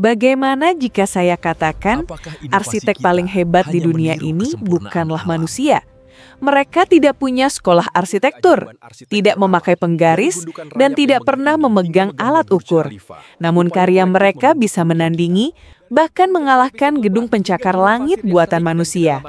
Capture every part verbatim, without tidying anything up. Bagaimana jika saya katakan arsitek paling hebat di dunia ini bukanlah manusia? Mereka tidak punya sekolah arsitektur, tidak memakai penggaris, dan tidak pernah memegang alat ukur. Namun karya mereka bisa menandingi, bahkan mengalahkan gedung pencakar langit buatan manusia.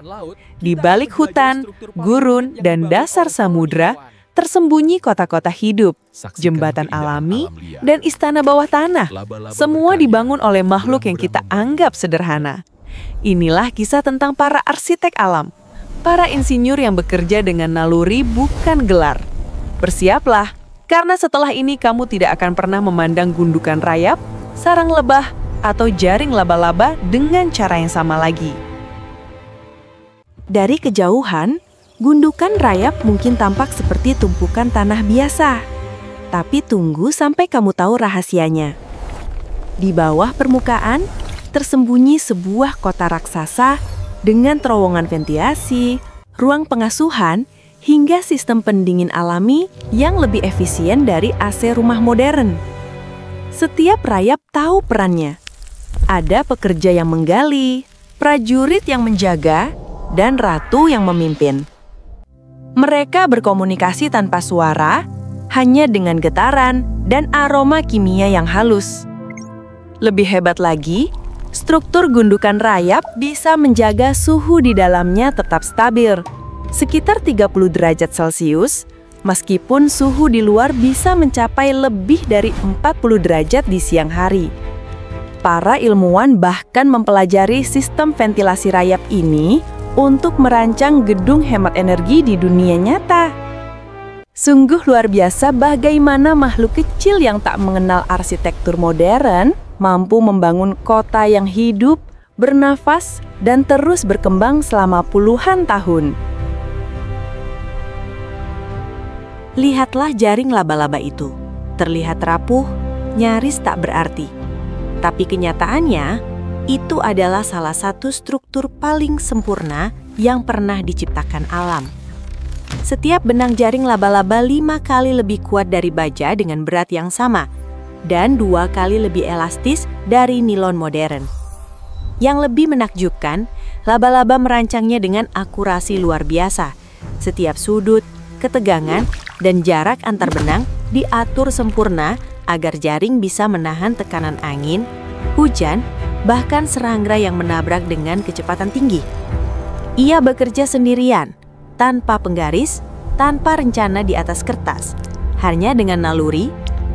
Di balik hutan, gurun, dan dasar samudra, tersembunyi kota-kota hidup, jembatan alami, dan istana bawah tanah. Semua dibangun oleh makhluk yang kita anggap sederhana. Inilah kisah tentang para arsitek alam. Para insinyur yang bekerja dengan naluri bukan gelar. Bersiaplah, karena setelah ini kamu tidak akan pernah memandang gundukan rayap, sarang lebah, atau jaring laba-laba dengan cara yang sama lagi. Dari kejauhan, gundukan rayap mungkin tampak seperti tumpukan tanah biasa. Tapi tunggu sampai kamu tahu rahasianya. Di bawah permukaan, tersembunyi sebuah kota raksasa dengan terowongan ventilasi, ruang pengasuhan, hingga sistem pendingin alami yang lebih efisien dari A C rumah modern. Setiap rayap tahu perannya. Ada pekerja yang menggali, prajurit yang menjaga, dan ratu yang memimpin. Mereka berkomunikasi tanpa suara, hanya dengan getaran dan aroma kimia yang halus. Lebih hebat lagi, struktur gundukan rayap bisa menjaga suhu di dalamnya tetap stabil, sekitar tiga puluh derajat Celcius, meskipun suhu di luar bisa mencapai lebih dari empat puluh derajat di siang hari. Para ilmuwan bahkan mempelajari sistem ventilasi rayap ini untuk merancang gedung hemat energi di dunia nyata. Sungguh luar biasa bagaimana makhluk kecil yang tak mengenal arsitektur modern mampu membangun kota yang hidup, bernafas, dan terus berkembang selama puluhan tahun. Lihatlah jaring laba-laba itu. Terlihat rapuh, nyaris tak berarti. Tapi kenyataannya, itu adalah salah satu struktur paling sempurna yang pernah diciptakan alam. Setiap benang jaring laba-laba lima kali lebih kuat dari baja dengan berat yang sama, dan dua kali lebih elastis dari nilon modern. Yang lebih menakjubkan, laba-laba merancangnya dengan akurasi luar biasa. Setiap sudut, ketegangan, dan jarak antar benang diatur sempurna agar jaring bisa menahan tekanan angin, hujan, bahkan serangga yang menabrak dengan kecepatan tinggi. Ia bekerja sendirian, tanpa penggaris, tanpa rencana di atas kertas, hanya dengan naluri,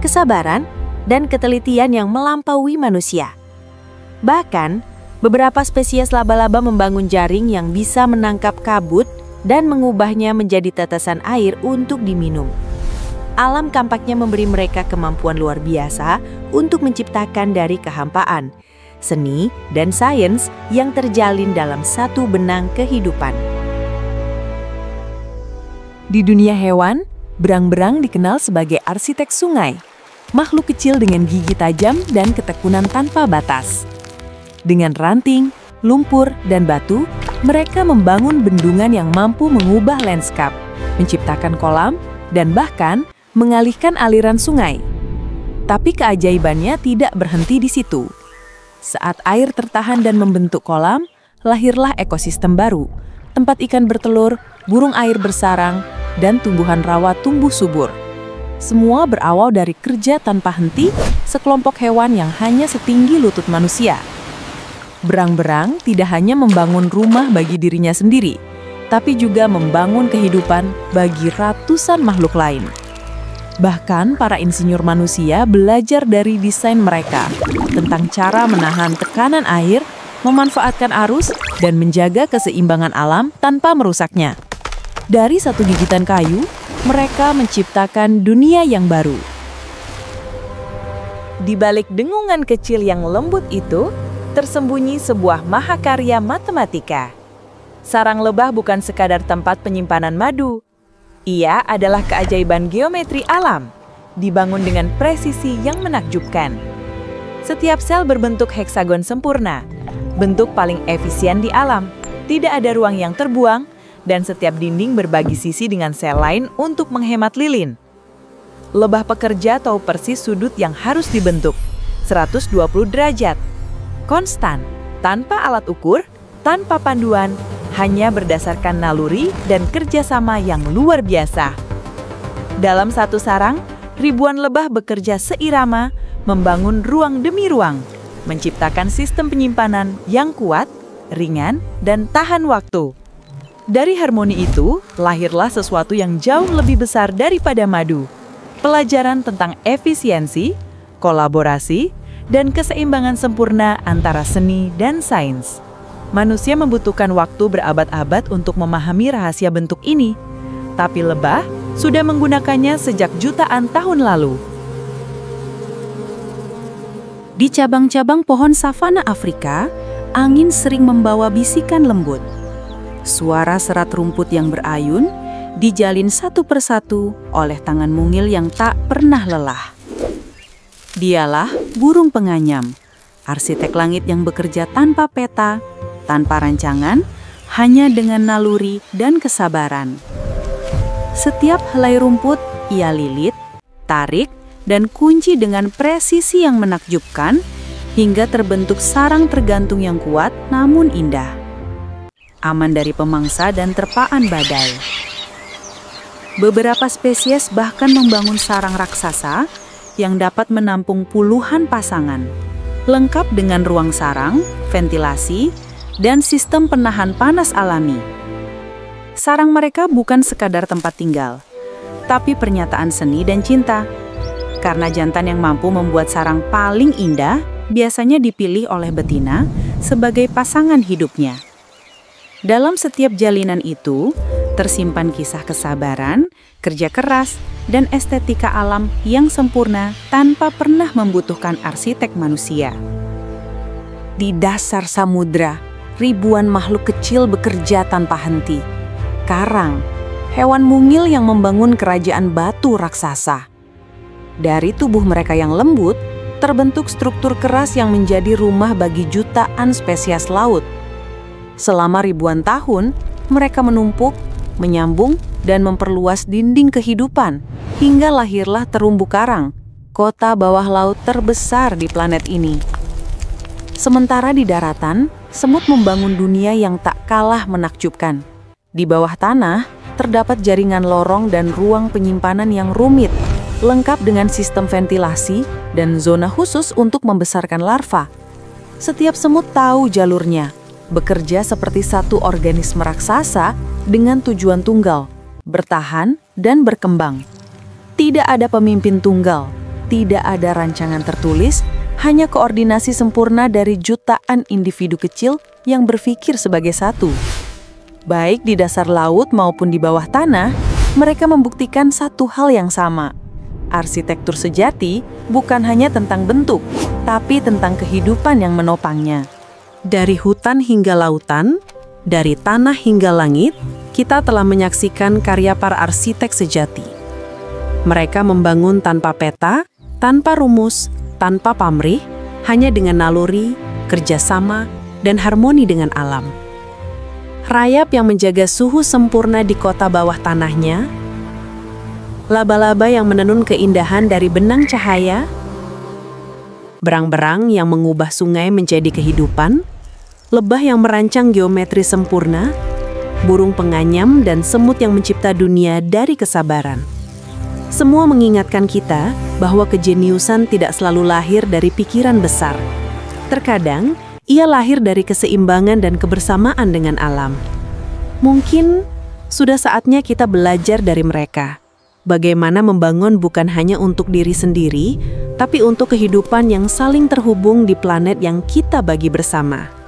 kesabaran, dan ketelitian yang melampaui manusia. Bahkan, beberapa spesies laba-laba membangun jaring yang bisa menangkap kabut dan mengubahnya menjadi tetesan air untuk diminum. Alam tampaknya memberi mereka kemampuan luar biasa untuk menciptakan dari kehampaan, seni, dan sains yang terjalin dalam satu benang kehidupan. Di dunia hewan, berang-berang dikenal sebagai arsitek sungai. Makhluk kecil dengan gigi tajam dan ketekunan tanpa batas. Dengan ranting, lumpur, dan batu, mereka membangun bendungan yang mampu mengubah lanskap, menciptakan kolam, dan bahkan mengalihkan aliran sungai. Tapi keajaibannya tidak berhenti di situ. Saat air tertahan dan membentuk kolam, lahirlah ekosistem baru, tempat ikan bertelur, burung air bersarang, dan tumbuhan rawa tumbuh subur. Semua berawal dari kerja tanpa henti sekelompok hewan yang hanya setinggi lutut manusia. Berang-berang tidak hanya membangun rumah bagi dirinya sendiri, tapi juga membangun kehidupan bagi ratusan makhluk lain. Bahkan para insinyur manusia belajar dari desain mereka tentang cara menahan tekanan air, memanfaatkan arus, dan menjaga keseimbangan alam tanpa merusaknya. Dari satu gigitan kayu, mereka menciptakan dunia yang baru. Di balik dengungan kecil yang lembut itu, tersembunyi sebuah mahakarya matematika. Sarang lebah bukan sekadar tempat penyimpanan madu. Ia adalah keajaiban geometri alam, dibangun dengan presisi yang menakjubkan. Setiap sel berbentuk heksagon sempurna, bentuk paling efisien di alam. Tidak ada ruang yang terbuang, dan setiap dinding berbagi sisi dengan sel lain untuk menghemat lilin. Lebah pekerja tahu persis sudut yang harus dibentuk, seratus dua puluh derajat, konstan, tanpa alat ukur, tanpa panduan, hanya berdasarkan naluri dan kerjasama yang luar biasa. Dalam satu sarang, ribuan lebah bekerja seirama, membangun ruang demi ruang, menciptakan sistem penyimpanan yang kuat, ringan, dan tahan waktu. Dari harmoni itu, lahirlah sesuatu yang jauh lebih besar daripada madu. Pelajaran tentang efisiensi, kolaborasi, dan keseimbangan sempurna antara seni dan sains. Manusia membutuhkan waktu berabad-abad untuk memahami rahasia bentuk ini, tapi lebah sudah menggunakannya sejak jutaan tahun lalu. Di cabang-cabang pohon savana Afrika, angin sering membawa bisikan lembut. Suara serat rumput yang berayun dijalin satu persatu oleh tangan mungil yang tak pernah lelah. Dialah burung penganyam, arsitek langit yang bekerja tanpa peta, tanpa rancangan, hanya dengan naluri dan kesabaran. Setiap helai rumput ia lilit, tarik, dan kunci dengan presisi yang menakjubkan hingga terbentuk sarang tergantung yang kuat namun indah. Aman dari pemangsa dan terpaan badai. Beberapa spesies bahkan membangun sarang raksasa yang dapat menampung puluhan pasangan, lengkap dengan ruang sarang, ventilasi, dan sistem penahan panas alami. Sarang mereka bukan sekadar tempat tinggal, tapi pernyataan seni dan cinta. Karena jantan yang mampu membuat sarang paling indah biasanya dipilih oleh betina sebagai pasangan hidupnya. Dalam setiap jalinan itu, tersimpan kisah kesabaran, kerja keras, dan estetika alam yang sempurna tanpa pernah membutuhkan arsitek manusia. Di dasar samudra, ribuan makhluk kecil bekerja tanpa henti. Karang, hewan mungil yang membangun kerajaan batu raksasa. Dari tubuh mereka yang lembut, terbentuk struktur keras yang menjadi rumah bagi jutaan spesies laut. Selama ribuan tahun, mereka menumpuk, menyambung, dan memperluas dinding kehidupan, hingga lahirlah terumbu karang, kota bawah laut terbesar di planet ini. Sementara di daratan, semut membangun dunia yang tak kalah menakjubkan. Di bawah tanah, terdapat jaringan lorong dan ruang penyimpanan yang rumit, lengkap dengan sistem ventilasi dan zona khusus untuk membesarkan larva. Setiap semut tahu jalurnya, bekerja seperti satu organisme raksasa dengan tujuan tunggal, bertahan dan berkembang. Tidak ada pemimpin tunggal, tidak ada rancangan tertulis, hanya koordinasi sempurna dari jutaan individu kecil yang berpikir sebagai satu. Baik di dasar laut maupun di bawah tanah, mereka membuktikan satu hal yang sama. Arsitektur sejati bukan hanya tentang bentuk, tapi tentang kehidupan yang menopangnya. Dari hutan hingga lautan, dari tanah hingga langit, kita telah menyaksikan karya para arsitek sejati. Mereka membangun tanpa peta, tanpa rumus, tanpa pamrih, hanya dengan naluri, kerjasama, dan harmoni dengan alam. Rayap yang menjaga suhu sempurna di kota bawah tanahnya, laba-laba yang menenun keindahan dari benang cahaya, berang-berang yang mengubah sungai menjadi kehidupan, lebah yang merancang geometri sempurna, burung penganyam dan semut yang mencipta dunia dari kesabaran. Semua mengingatkan kita bahwa kejeniusan tidak selalu lahir dari pikiran besar. Terkadang, ia lahir dari keseimbangan dan kebersamaan dengan alam. Mungkin sudah saatnya kita belajar dari mereka. Bagaimana membangun bukan hanya untuk diri sendiri, tapi untuk kehidupan yang saling terhubung di planet yang kita bagi bersama.